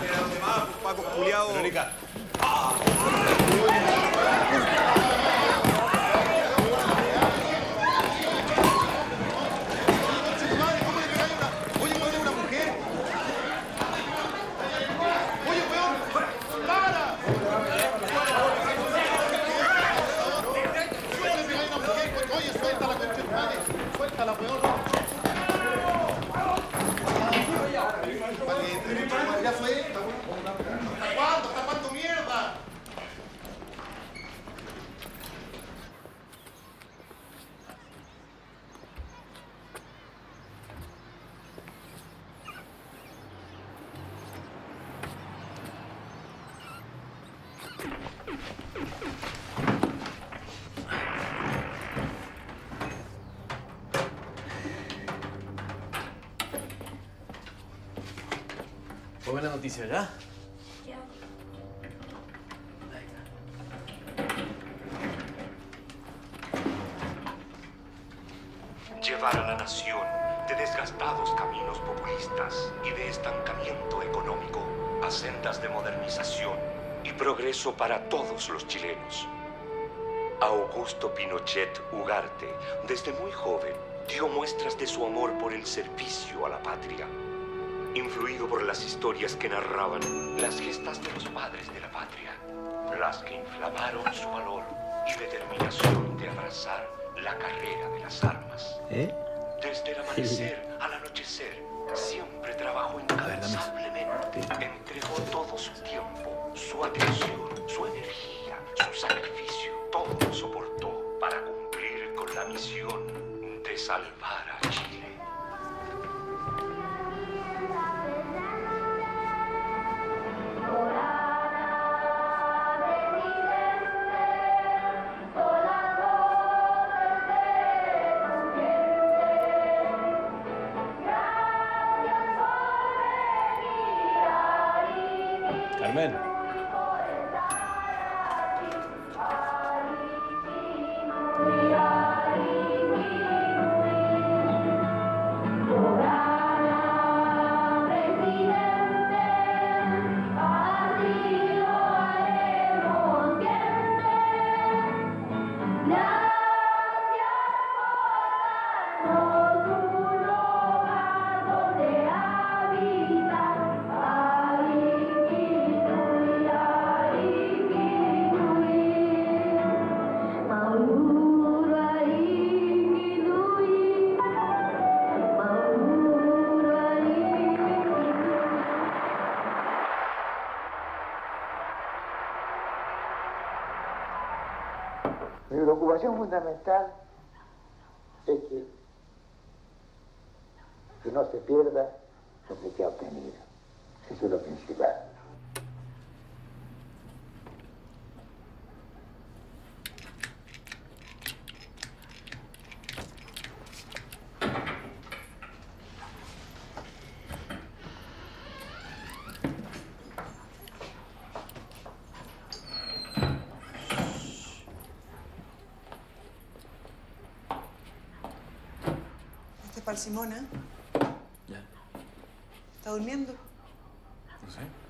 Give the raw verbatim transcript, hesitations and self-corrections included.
Verónica. Paco culiado. Verónica. ¡Ah! Fue buena noticia, ¿verdad? Ya. Ahí está. Llevar a la nación de desgastados caminos populistas y de estancamiento económico a sendas de modernización y progreso para todos los chilenos. Augusto Pinochet Ugarte, desde muy joven, dio muestras de su amor por el servicio a la patria. Influido por las historias que narraban las gestas de los padres de la patria, las que inflamaron su valor y determinación de abrazar la carrera de las armas. ¿Eh? Desde el amanecer al anochecer, siempre trabajó incansablemente. Entregó todo su tiempo, su atención, su energía, su sacrificio. Todo lo soportó para cumplir con la misión de salvar a Chile. Carmen. Mi preocupación fundamental es que, que no se pierda lo que se ha obtenido. Eso es lo principal. Simona. Ya. ¿Está durmiendo? No sé.